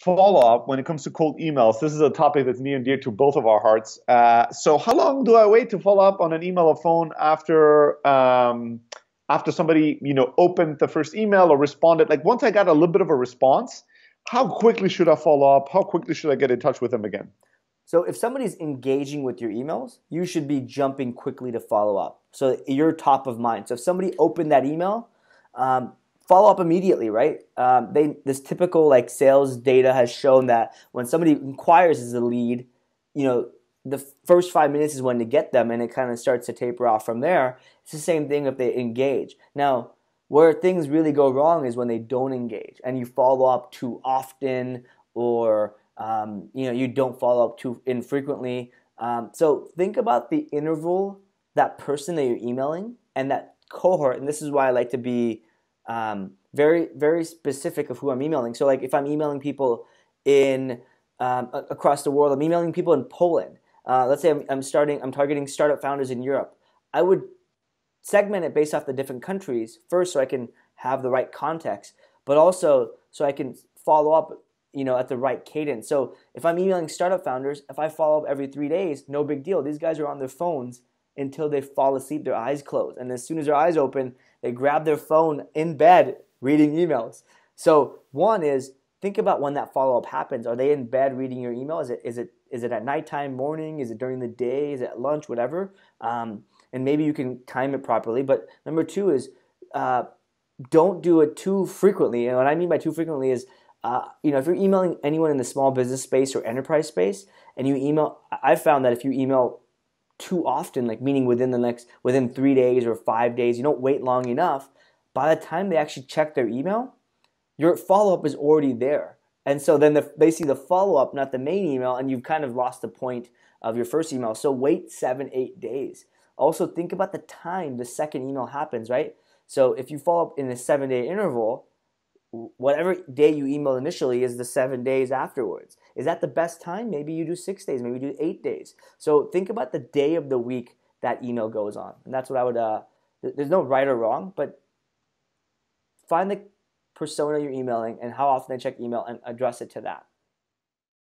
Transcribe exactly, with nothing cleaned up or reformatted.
follow-up when it comes to cold emails. This is a topic that's near and dear to both of our hearts. Uh, so how long do I wait to follow up on an email or phone after um, after somebody, you know, opened the first email or responded? Like, once I got a little bit of a response, how quickly should I follow up? How quickly should I get in touch with them again? So if somebody's engaging with your emails, you should be jumping quickly to follow up. So you're top of mind. So if somebody opened that email, um, follow up immediately, right? Um, they, this typical like sales data has shown that when somebody inquires as a lead, you know, the first five minutes is when to get them, and it kind of starts to taper off from there. It's the same thing if they engage. Now, where things really go wrong is when they don't engage and you follow up too often, or um, you know, you don't follow up too infrequently. Um, so think about the interval, that person that you're emailing and that cohort, and this is why I like to be Um, very, very specific of who I'm emailing. So like if I'm emailing people in um, across the world, I'm emailing people in Poland. Uh, let's say I'm, I'm starting, I'm targeting startup founders in Europe. I would segment it based off the different countries first, so I can have the right context, but also so I can follow up, you know, at the right cadence. So if I'm emailing startup founders, if I follow up every three days, no big deal. These guys are on their phones until they fall asleep, their eyes closed. And as soon as their eyes open, they grab their phone in bed reading emails. So one is, think about when that follow-up happens. Are they in bed reading your email? Is it, is it, is it at nighttime, morning? Is it during the day? Is it at lunch, whatever? Um, and maybe you can time it properly. But number two is uh, don't do it too frequently. And what I mean by too frequently is, uh, you know, if you're emailing anyone in the small business space or enterprise space, and you email, I found that if you email too often, like meaning within the next, within three days or five days, you don't wait long enough, by the time they actually check their email, your follow-up is already there. And so then the, they see the follow-up, not the main email, and you've kind of lost the point of your first email. So wait seven, eight days. Also think about the time the second email happens, right? So if you follow up in a seven-day interval, whatever day you email initially is the seven days afterwards. Is that the best time? Maybe you do six days, maybe you do eight days. So think about the day of the week that email goes on. And that's what I would, uh, there's no right or wrong, but find the persona you're emailing and how often they check email and address it to that.